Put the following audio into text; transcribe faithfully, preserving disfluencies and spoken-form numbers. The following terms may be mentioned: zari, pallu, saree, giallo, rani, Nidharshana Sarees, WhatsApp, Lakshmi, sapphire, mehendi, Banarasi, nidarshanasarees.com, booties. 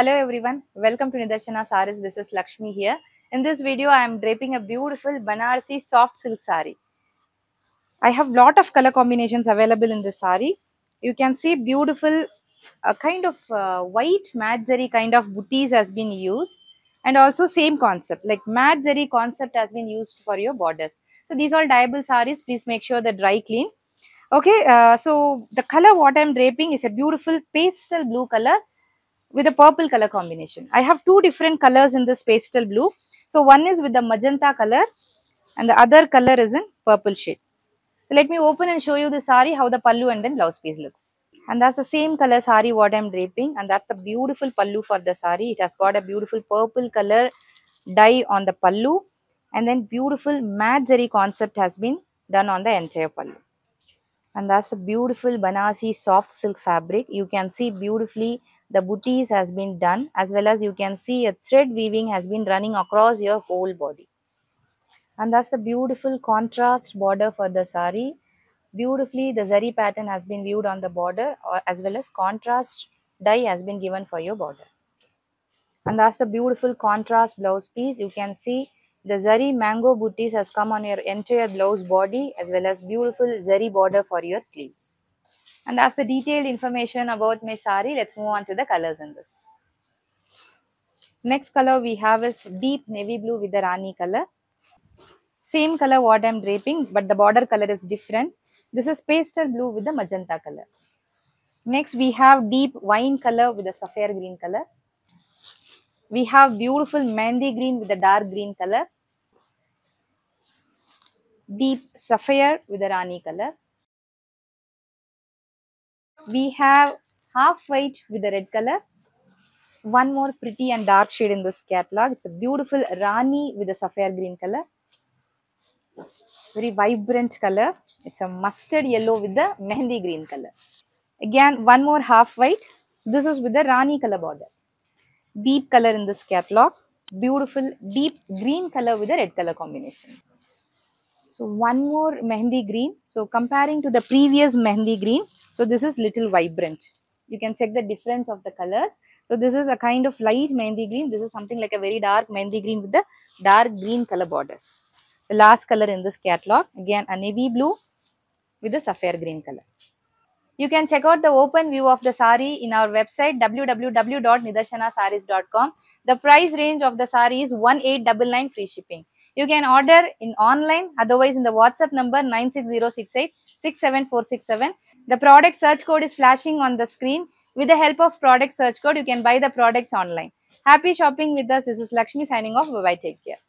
Hello everyone, welcome to Nidharshana Sarees. This is Lakshmi here. In this video, I am draping a beautiful Banarasi soft silk saree. I have lot of color combinations available in this saree. You can see beautiful uh, kind of uh, white matte zari kind of booties has been used, and also same concept like matte zari concept has been used for your borders. So these all dyeable sarees, please make sure they dry clean. Okay, uh, so the color what I am draping is a beautiful pastel blue color with a purple color combination. I have two different colors in this pastel blue. So one is with the magenta color and the other color is in purple shade. So let me open and show you the saree, how the pallu and then blouse piece looks. And that's the same color saree what I'm draping, and that's the beautiful pallu for the saree. It has got a beautiful purple color dye on the pallu, and then beautiful matte zari concept has been done on the entire pallu. And that's the beautiful Banarasi soft silk fabric. You can see beautifully the booties has been done, as well as you can see a thread weaving has been running across your whole body. And that's the beautiful contrast border for the saree. Beautifully the zari pattern has been viewed on the border, or as well as contrast dye has been given for your border. And that's the beautiful contrast blouse piece. You can see the zari mango booties has come on your entire blouse body, as well as beautiful zari border for your sleeves. And that's the detailed information about my saree. Let's move on to the colors in this. Next color we have is deep navy blue with the rani color. Same color what I'm draping, but the border color is different. This is pastel blue with the magenta color. Next we have deep wine color with the sapphire green color. We have beautiful mehendi green with the dark green color. Deep sapphire with the rani color. We have half white with the red color. One more pretty and dark shade in this catalog. It's a beautiful rani with a sapphire green color. Very vibrant color. It's a mustard yellow with the mehendi green color. Again, one more half white. This is with the rani color border. Deep color in this catalog. Beautiful deep green color with a red color combination. So one more mehendi green. So comparing to the previous mehendi green, so this is little vibrant. You can check the difference of the colors. So this is a kind of light mehendi green. This is something like a very dark mehendi green with the dark green color borders. The last color in this catalog, again a navy blue with a sapphire green color. You can check out the open view of the saree in our website w w w dot nidarshana sarees dot com. The price range of the saree is one eight nine nine free shipping. You can order in online, otherwise in the WhatsApp number nine six zero six eight six seven four six seven. The product search code is flashing on the screen. With the help of product search code, you can buy the products online. Happy shopping with us. This is Lakshmi signing off. Bye-bye. Take care.